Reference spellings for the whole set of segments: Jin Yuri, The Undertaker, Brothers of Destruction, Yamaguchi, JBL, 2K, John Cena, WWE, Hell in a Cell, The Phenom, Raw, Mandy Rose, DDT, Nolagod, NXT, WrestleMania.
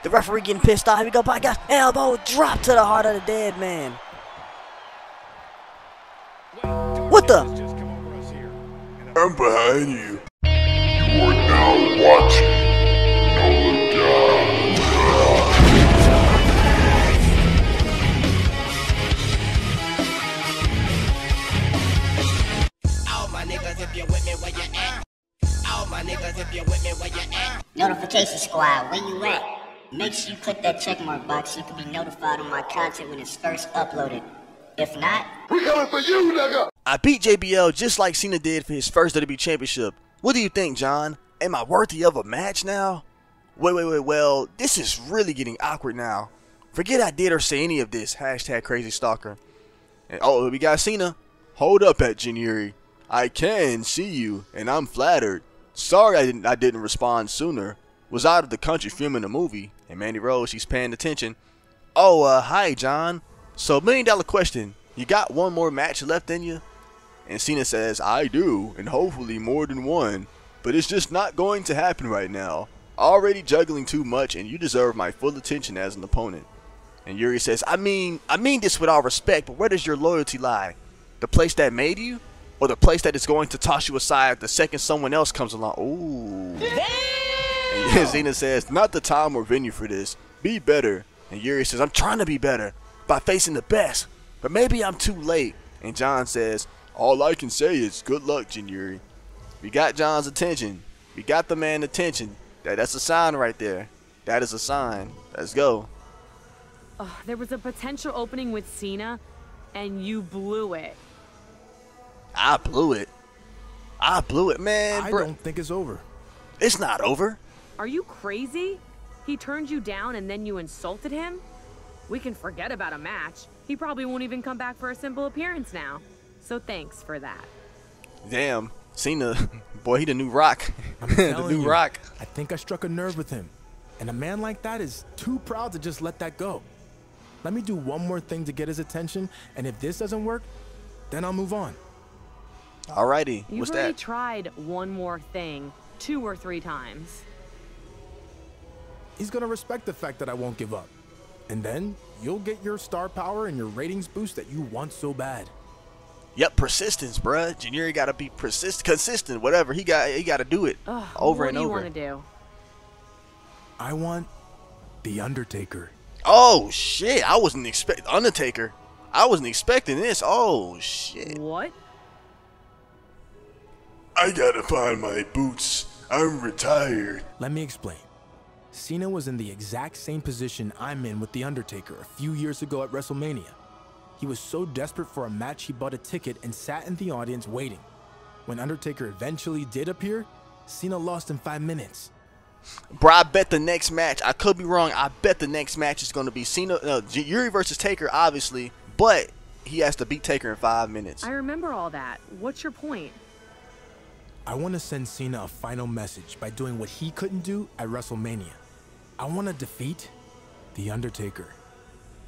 The referee getting pissed off. Here we go, by guys. Elbow drop to the heart of the dead man. What the? I'm behind you. You are now watching Nolagod. All my niggas, if you're with me, where you at? All my niggas, if you're with me, where you at? Notification squad, where you at? Make sure you click that checkmark box so you can be notified on my content when it's first uploaded. If not, we coming for you, nigga! I beat JBL just like Cena did for his first WWE championship. What do you think, John? Am I worthy of a match now? Wait, well, this is really getting awkward now. Forget I did or say any of this. Hashtag crazy stalker. And oh, we got Cena. Hold up at Jin Yuri. I can see you, and I'm flattered. Sorry I didn't respond sooner. Was out of the country filming a movie. And Mandy Rose, she's paying attention. Oh, hi, John. So, $1 million question. You got one more match left in you? And Cena says, I do, and hopefully more than one. But it's just not going to happen right now. Already juggling too much, and you deserve my full attention as an opponent. And Yuri says, I mean this with all respect, but where does your loyalty lie? The place that made you? Or the place that is going to toss you aside the second someone else comes along? Ooh. And Cena says, not the time or venue for this. Be better. And Yuri says, I'm trying to be better by facing the best. But maybe I'm too late. And John says, all I can say is good luck, Jin Yuri. We got John's attention. We got the man's attention. That's a sign right there. That is a sign. Let's go. Oh, there was a potential opening with Cena, and you blew it. I blew it. I blew it, man. I don't think it's over. It's not over. Are you crazy? He turned you down and then you insulted him? We can forget about a match. He probably won't even come back for a simple appearance now. So thanks for that. Damn, Cena, boy, he the new Rock. I'm the new Rock. I think I struck a nerve with him. And a man like that is too proud to just let that go. Let me do one more thing to get his attention, and if this doesn't work, then I'll move on. Alrighty, what's that? You've already tried one more thing 2 or 3 times. He's gonna respect the fact that I won't give up. And then you'll get your star power and your ratings boost that you want so bad. Yep, persistence, bruh. Jin Yuri gotta be consistent, whatever. He gotta do it. Ugh, over and over. What do you wanna do? I want The Undertaker. Oh shit, I wasn't expecting Undertaker. I wasn't expecting this. Oh shit. What? I gotta find my boots. I'm retired. Let me explain. Cena was in the exact same position I'm in with The Undertaker a few years ago at WrestleMania. He was so desperate for a match he bought a ticket and sat in the audience waiting. When Undertaker eventually did appear, Cena lost in 5 minutes. Bro, I bet the next match, I could be wrong, I bet the next match is going to be Cena, Yuri versus Taker, obviously, but he has to beat Taker in 5 minutes. I remember all that. What's your point? I want to send Cena a final message by doing what he couldn't do at WrestleMania. I want to defeat The Undertaker.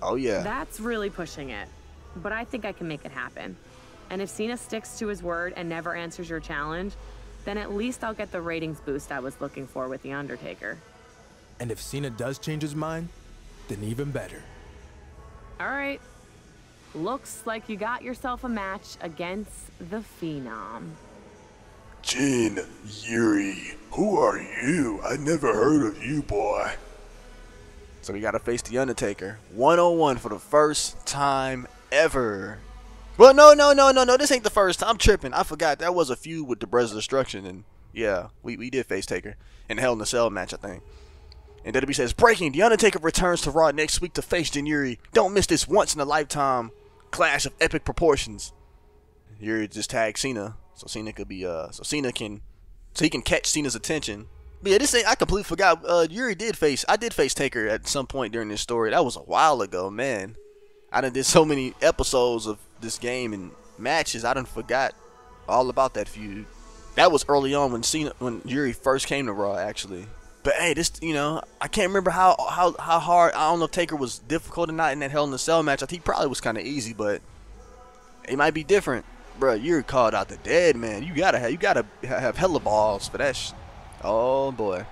Oh, yeah. That's really pushing it, but I think I can make it happen. And if Cena sticks to his word and never answers your challenge, then at least I'll get the ratings boost I was looking for with The Undertaker. And if Cena does change his mind, then even better. All right. Looks like you got yourself a match against The Phenom. Jin Yuri, who are you? I never heard of you, boy. So we gotta face The Undertaker, 1-on-1 for the first time ever. Well, no, this ain't the first time. I'm tripping. I forgot that was a feud with the Brothers of Destruction, and yeah, we did face Taker in the Hell in a Cell match, I think. And WWE says, breaking, The Undertaker returns to Raw next week to face Jin Yuri. Don't miss this once-in-a-lifetime clash of epic proportions. Yuri just tagged Cena. So Cena could be, so he can catch Cena's attention. But yeah, this ain't, I completely forgot, Yuri I did face Taker at some point during this story. That was a while ago, man. I done did so many episodes of this game and matches, I done forgot all about that feud. That was early on when Yuri first came to Raw, actually. But hey, this, you know, I can't remember how hard, I don't know if Taker was difficult or not in that Hell in a Cell match. I think he probably was kind of easy, but it might be different. Bro, you're called out the dead man. You gotta have hella balls for that. Oh boy.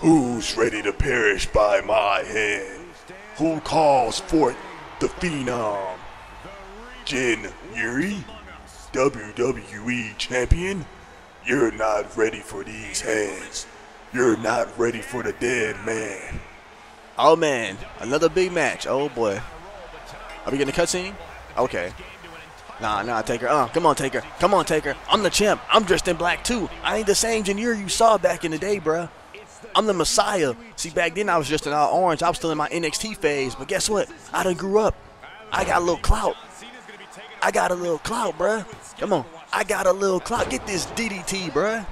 Who's ready to perish by my hand? Who calls forth the Phenom? Jin Yuri, WWE Champion? You're not ready for these hands. You're not ready for the dead man. Oh man, another big match. Oh boy. Are we getting a cutscene? Okay. Nah, Taker. Come on, Taker. Come on, Taker. I'm the champ. I'm dressed in black too. I ain't the same Jin Yuri you saw back in the day, bruh. I'm the Messiah. See, back then I was just an all orange. I was still in my NXT phase. But guess what? I done grew up. I got a little clout. I got a little clout, bruh. Come on. I got a little clout. Get this DDT, bruh.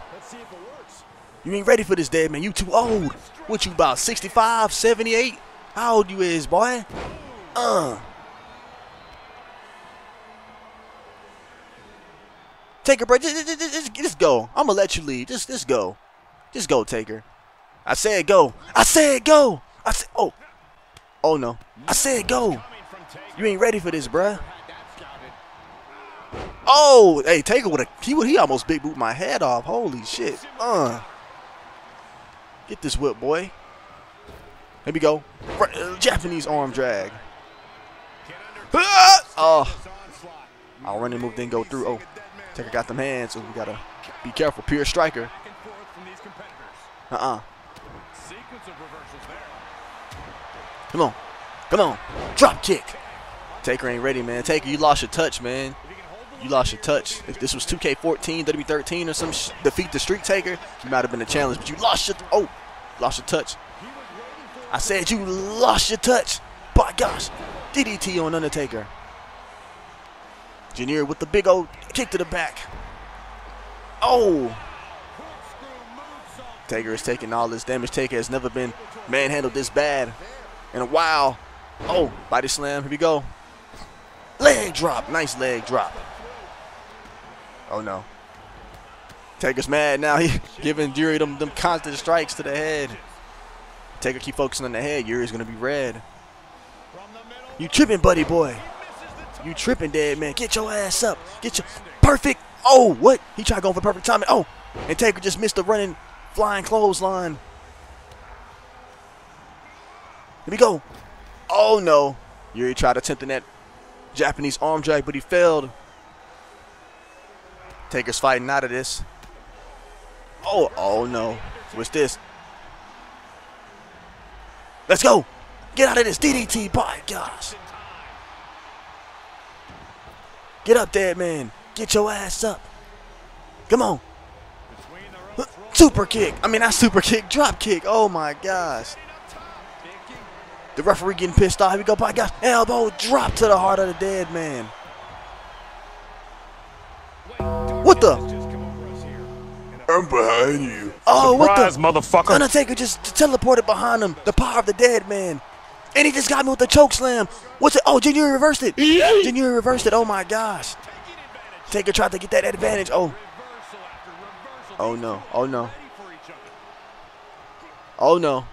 You ain't ready for this, dead man. You too old. What you about, 65, 78? How old you is, boy? Taker, bruh. Just go. I'm going to let you leave. Just go. Just go, Taker. I said go. I said go. I said, oh. Oh, no. I said go. You ain't ready for this, bruh. Oh, hey, Taker with a he almost big boot my head off. Holy shit. Get this whip, boy. Here we go. Japanese arm drag. I'll run and move, then go through. Oh, Taker got them hands, so we gotta be careful. Pure striker. Come on. Come on. Drop kick. Taker ain't ready, man. Taker, you lost your touch, man. You lost your touch. If this was 2K14, W13, or some defeat the streak, Taker, you might have been a challenge, but you lost your lost your touch. I said you lost your touch. By gosh, DDT on Undertaker. Jin Yuri with the big old kick to the back. Oh. Taker is taking all this damage. Taker has never been manhandled this bad in a while. Oh, body slam. Here we go. Leg drop. Nice leg drop. Oh, no. Taker's mad now. He giving Yuri them constant strikes to the head. Taker keep focusing on the head. Yuri's going to be red. You tripping, buddy boy. You tripping, dead man. Get your ass up. Get your perfect. Oh, what? He tried going for perfect timing. Oh, and Taker just missed the running, flying clothesline. Here we go. Oh, no. Yuri tried attempting that Japanese arm drag, but he failed. Taker's fighting out of this. Oh, oh no. What's this? Let's go. Get out of this DDT, by gosh. Get up, dead man. Get your ass up. Come on. Super kick. I mean, not super kick, drop kick. Oh my gosh. The referee getting pissed off. Here we go, by gosh. Elbow drop to the heart of the dead man. What the? I'm behind you. Oh, surprise, what the? Motherfucker. Undertaker just teleported behind him. The power of the dead man. And he just got me with the choke slam. What's it? Oh, Jin Yuri reversed it. Jin Yuri reversed it. Oh, my gosh. Taker tried to get that advantage. Oh. Oh, no. Oh, no. Oh, no.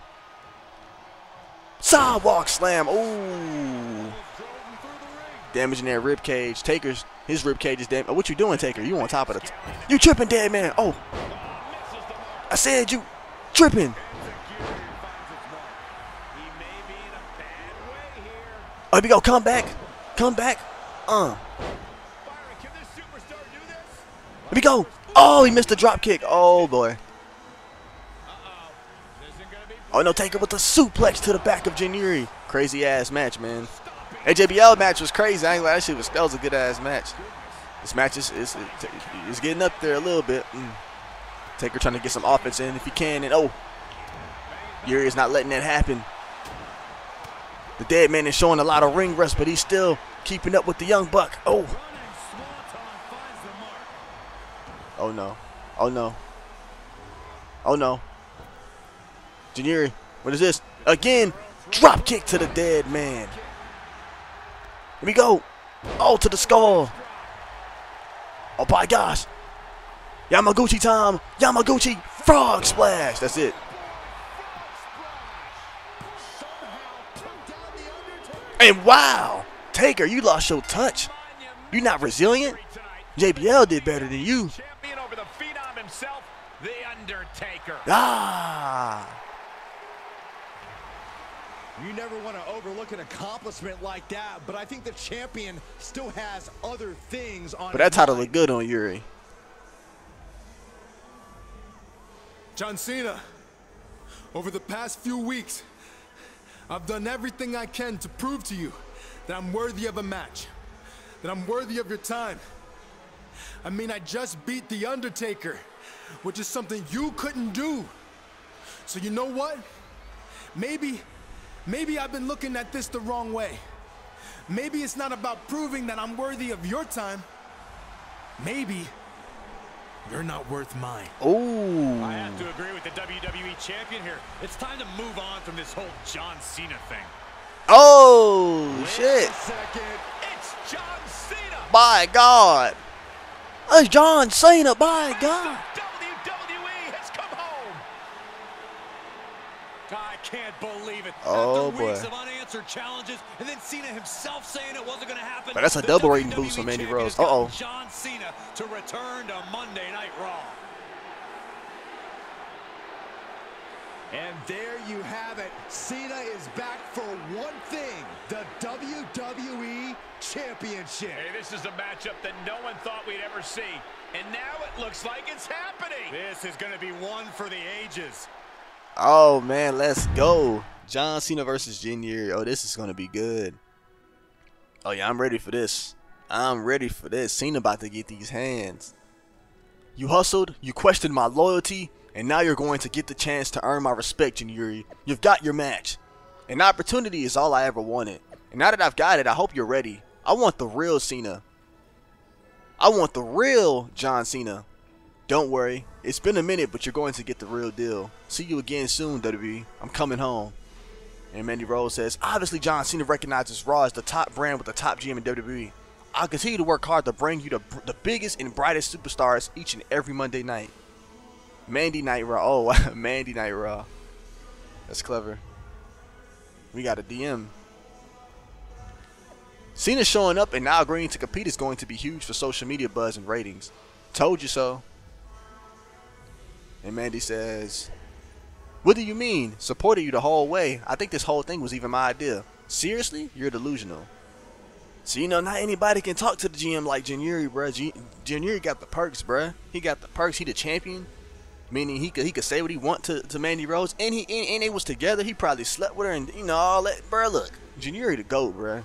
Sidewalk slam. Oh. Damaging that rib cage. Taker's. His ribcage is damn. Oh, what you doing, Taker? You on top of the. You tripping, dead man. Oh. I said you tripping. Oh, here we go. Come back. Come back. Here we go. Oh, he missed the drop kick. Oh, boy. Oh, no. Taker with the suplex to the back of Jin Yuri. Crazy ass match, man. That JBL match was crazy. I ain't glad that was a good ass match. This match is getting up there a little bit. Taker trying to get some offense in if he can, and oh, Yuri is not letting that happen. The dead man is showing a lot of ring rust, but he's still keeping up with the young buck. Oh. Oh no. Oh no. Oh no. Jin Yuri, what is this? Again, drop kick to the dead man. Here we go. Oh, to the skull. Oh, by gosh. Yamaguchi time. Yamaguchi frog splash. That's it. And wow. Taker, you lost your touch. You're not resilient. JBL did better than you. Champion over the Phenom himself, The Undertaker. Ah. You never want to overlook an accomplishment like that, but I think the champion still has other things on. But that title looked good on Yuri. John Cena, over the past few weeks, I've done everything I can to prove to you that I'm worthy of a match, that I'm worthy of your time. I mean, I just beat The Undertaker, which is something you couldn't do. So you know what? Maybe I've been looking at this the wrong way. Maybe it's not about proving that I'm worthy of your time. Maybe you're not worth mine. Oh, I have to agree with the WWE champion here. It's time to move on from this whole John Cena thing. Oh, wait, shit. It's John Cena. My God. It's John Cena, by God. WWE has come home. I can't believe it. Oh, after boy. Weeks of unanswered challenges, and then Cena himself saying it wasn't going to happen. But that's a double rating boost from Mandy Rose. Uh-oh. John Cena to return to Monday Night Raw. And there you have it. Cena is back for one thing, the WWE Championship. Hey, this is a matchup that no one thought we'd ever see. And now it looks like it's happening. This is going to be one for the ages. Oh, man, let's go. John Cena versus Jin Yuri. Oh, this is going to be good. Oh, yeah, I'm ready for this. I'm ready for this. Cena about to get these hands. You hustled. You questioned my loyalty. And now you're going to get the chance to earn my respect, Jin Yuri. You've got your match. An opportunity is all I ever wanted. And now that I've got it, I hope you're ready. I want the real Cena. I want the real John Cena. Don't worry. It's been a minute, but you're going to get the real deal. See you again soon, WWE. I'm coming home. And Mandy Rose says, obviously John Cena recognizes Raw as the top brand with the top GM in WWE. I'll continue to work hard to bring you the biggest and brightest superstars each and every Monday night. Mandy Night Raw. Oh, Mandy Night Raw. That's clever. We got a DM. Cena showing up and now agreeing to compete is going to be huge for social media buzz and ratings. Told you so. And Mandy says, what do you mean? Supported you the whole way. I think this whole thing was even my idea. Seriously? You're delusional. So, you know, not anybody can talk to the GM like Jin Yuri, bruh. Jin Yuri got the perks, bruh. He got the perks. He the champion. Meaning he could say what he want to Mandy Rose, and they was together. He probably slept with her, and you know all that, bro. Look, Jin Yuri the GOAT, bro.